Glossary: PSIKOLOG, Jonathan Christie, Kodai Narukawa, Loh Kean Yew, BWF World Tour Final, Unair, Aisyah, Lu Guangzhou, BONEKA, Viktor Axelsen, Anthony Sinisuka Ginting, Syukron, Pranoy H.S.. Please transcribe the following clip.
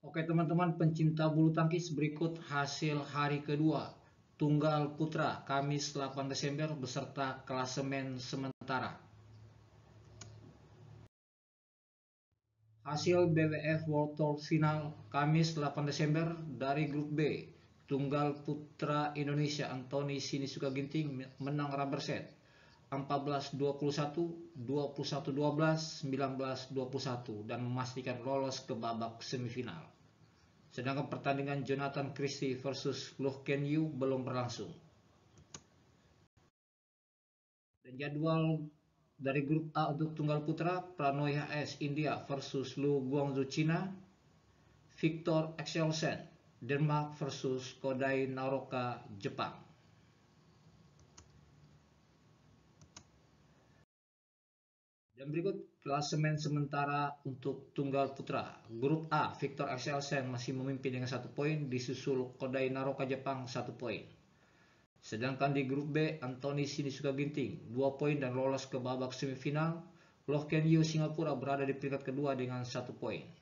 Oke teman-teman pencinta bulu tangkis, berikut hasil hari kedua tunggal putra Kamis 8 Desember beserta klasemen sementara. Hasil BWF World Tour Final Kamis 8 Desember dari grup B, tunggal putra Indonesia Anthony Sinisuka Ginting menang rubber set 14-21, 21-12, 19-21 dan memastikan lolos ke babak semifinal. Sedangkan pertandingan Jonathan Christie versus Loh Kean Yew belum berlangsung. Dan jadwal dari grup A untuk tunggal putra, Pranoy H.S. India versus Lu Guangzhou China, Viktor Axelsen Denmark versus Kodai Narukawa Jepang. Dan berikut klasemen sementara untuk tunggal putra. Grup A, Viktor Axelsen masih memimpin dengan 1 poin, disusul Kodai Narukawa Jepang 1 poin. Sedangkan di grup B, Anthony Sinisuka Ginting 2 poin dan lolos ke babak semifinal. Loh Kean Yew Singapura berada di peringkat kedua dengan 1 poin.